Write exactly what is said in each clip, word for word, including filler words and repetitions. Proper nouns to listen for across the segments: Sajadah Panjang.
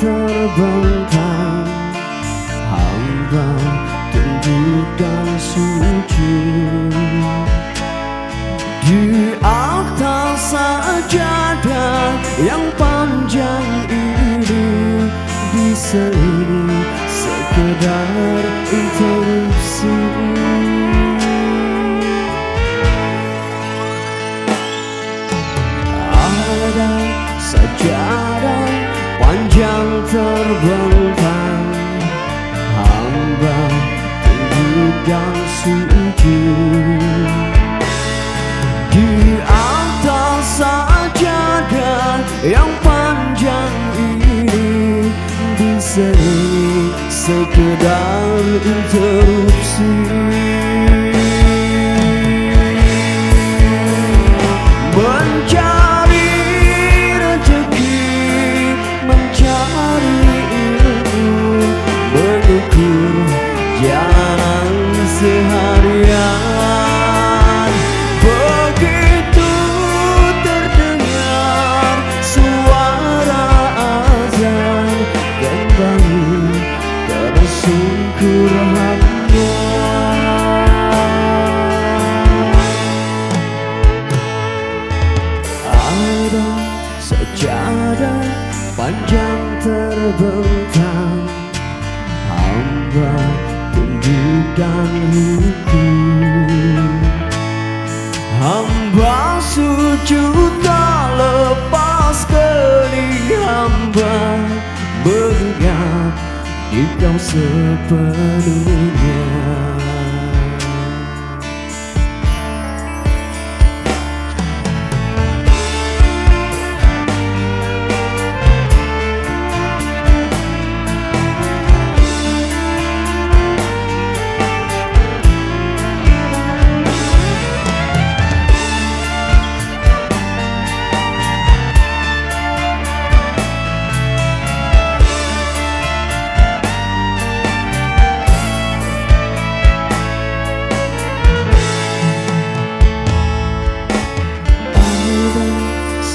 terbentang, hamba tunduk dan sujud di atas sajadah yang panjang ini, bisa ini sekedar interupsi. Ada sajadah panjang terbentang, hamba tunduk dan sujud di atas sajadah yang panjang ini, bisa ini sekedar interupsi. Mencari jalan seharian, begitu terdengar suara azan, kembali tersungkur hamba. Ada sajadah panjang terbentang, hamba tunduk dan rukun, hamba sujud tak lepas kening hamba, mengingat Engkau sepenuhnya.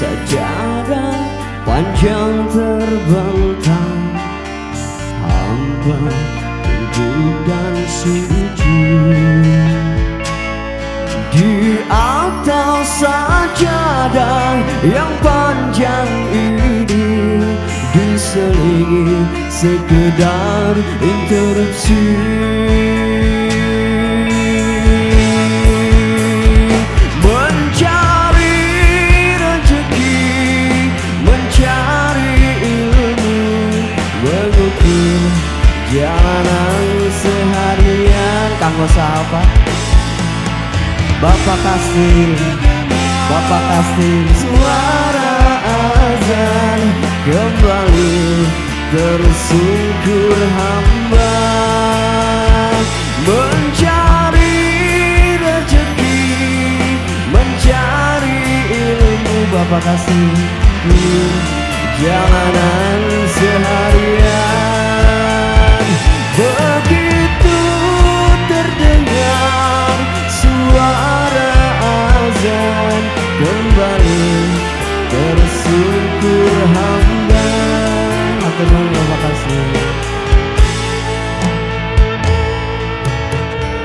Sajadah panjang terbentang, hamba tunduk dan sujud di atas sajadah yang panjang ini, diselingi sekedar interupsi. Jalan seharian, Kang Sahabat, Bapak Kasih, Bapak Kasih, suara azan, kembali tersungkur hamba. Mencari rezeki, mencari ilmu, Bapak Kasih, jalanan seharian. Begitu terdengar suara azan, kembali tersungkur hamba. Atur nuhun, terima kasih.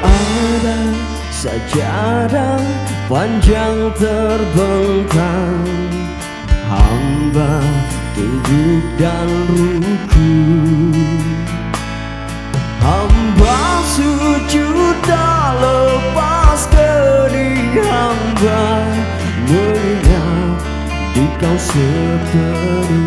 Ada sajadah panjang terbentang, hamba tunduk dan rukun, hamba sujud tak lepas kening hamba, mengingat Engkau sepenuhnya.